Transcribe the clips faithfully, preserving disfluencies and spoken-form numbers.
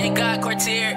They got Cartier. Here. Here.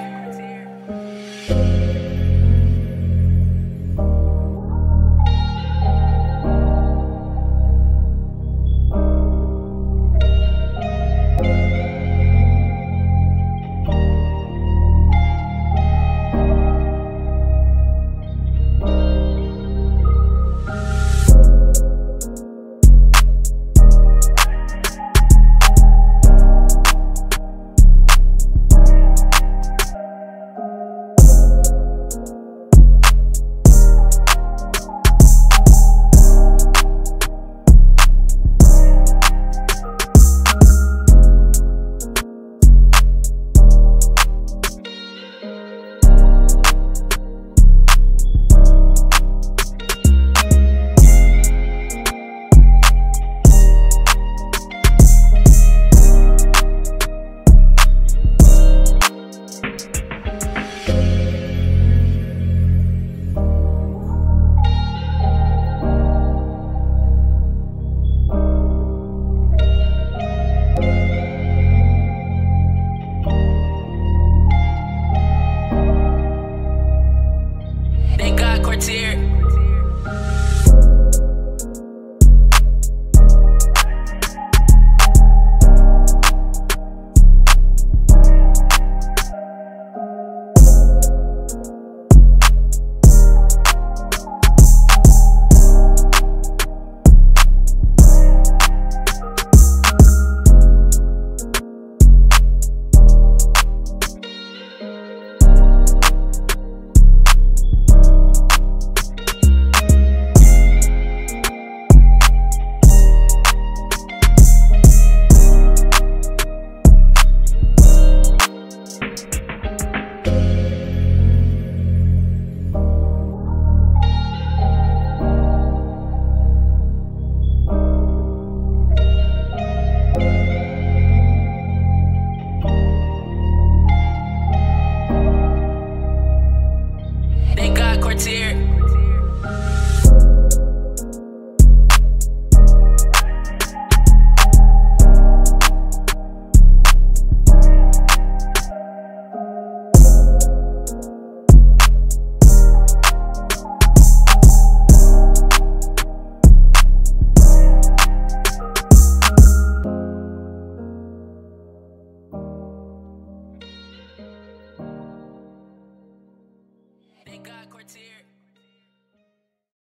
They got Cartier.